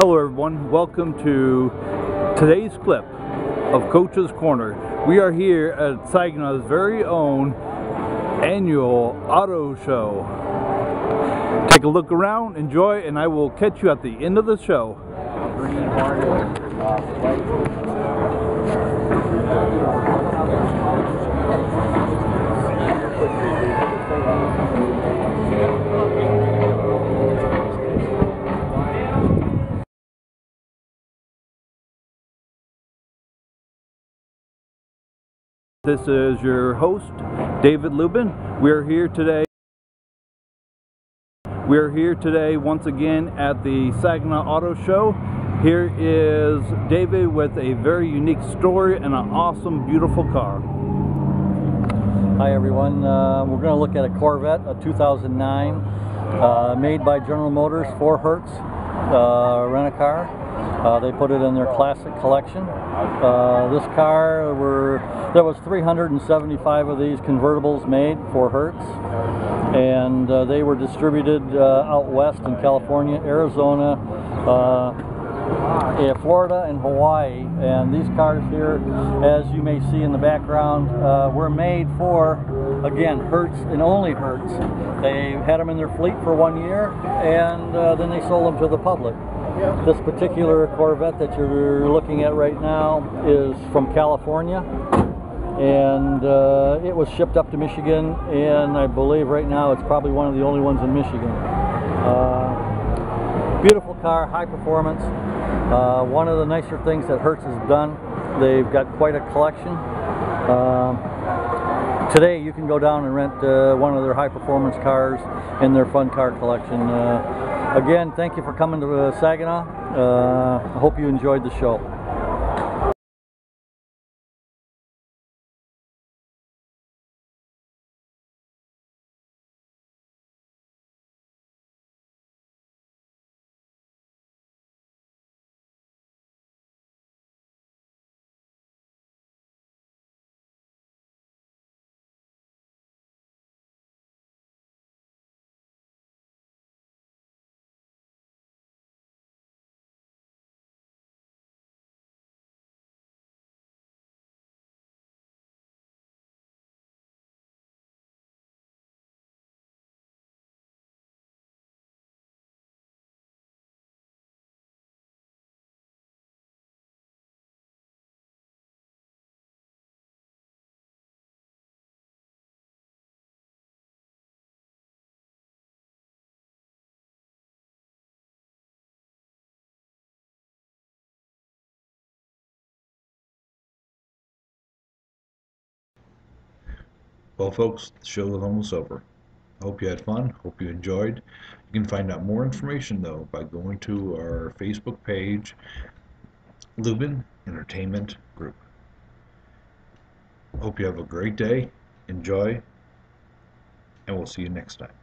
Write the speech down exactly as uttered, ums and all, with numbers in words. Hello everyone, welcome to today's clip of Coach's Corner. We are here at Saginaw's very own annual auto show. Take a look around, enjoy, and I will catch you at the end of the show. This is your host, David Lubin. We're here today. We're here today once again at the Saginaw Auto Show. Here is David with a very unique story and an awesome, beautiful car. Hi everyone. Uh, we're going to look at a Corvette, a two thousand nine, uh, made by General Motors for Hertz. Uh, Rent-A-Car. Uh, they put it in their classic collection. Uh, this car, were, there was three hundred seventy-five of these convertibles made for Hertz, and uh, they were distributed uh, out west in California, Arizona, uh, Florida, and Hawaii. And these cars here, as you may see in the background, uh, were made for, again, Hertz and only Hertz. They had them in their fleet for one year, and uh, then they sold them to the public. This particular Corvette that you're looking at right now is from California, and uh, it was shipped up to Michigan, and I believe right now it's probably one of the only ones in Michigan. Uh, beautiful car, high performance. Uh, one of the nicer things that Hertz has done, they've got quite a collection. Uh, today you can go down and rent uh, one of their high performance cars in their fun car collection. Uh, Again, thank you for coming to uh, Saginaw. Uh, I hope you enjoyed the show. Well folks, the show is almost over. I hope you had fun, hope you enjoyed. You can find out more information though by going to our Facebook page, Lubin Entertainment Group. Hope you have a great day, enjoy, and we'll see you next time.